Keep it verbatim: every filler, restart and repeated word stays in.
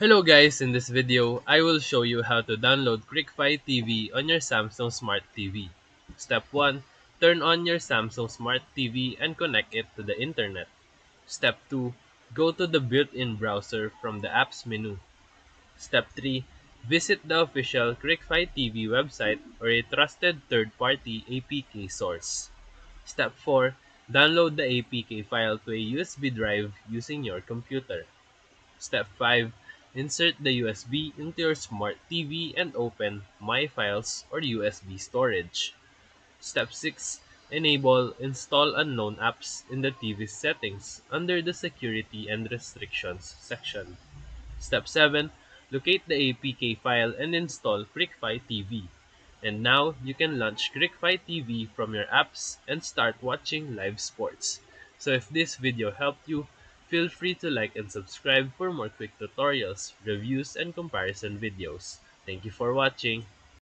Hello guys, in this video, I will show you how to download Cricfy T V on your Samsung Smart T V. Step one. Turn on your Samsung Smart T V and connect it to the internet. Step two. Go to the built-in browser from the apps menu. Step three. Visit the official Cricfy T V website or a trusted third-party A P K source. Step four. Download the A P K file to a U S B drive using your computer. Step five. Insert the U S B into your Smart T V and open My Files or U S B Storage. Step six. Enable Install Unknown Apps in the T V settings under the Security and Restrictions section. Step seven. Locate the A P K file and install Cricfy T V. And now, you can launch Cricfy T V from your apps and start watching live sports. So if this video helped you, feel free to like and subscribe for more quick tutorials, reviews, and comparison videos. Thank you for watching.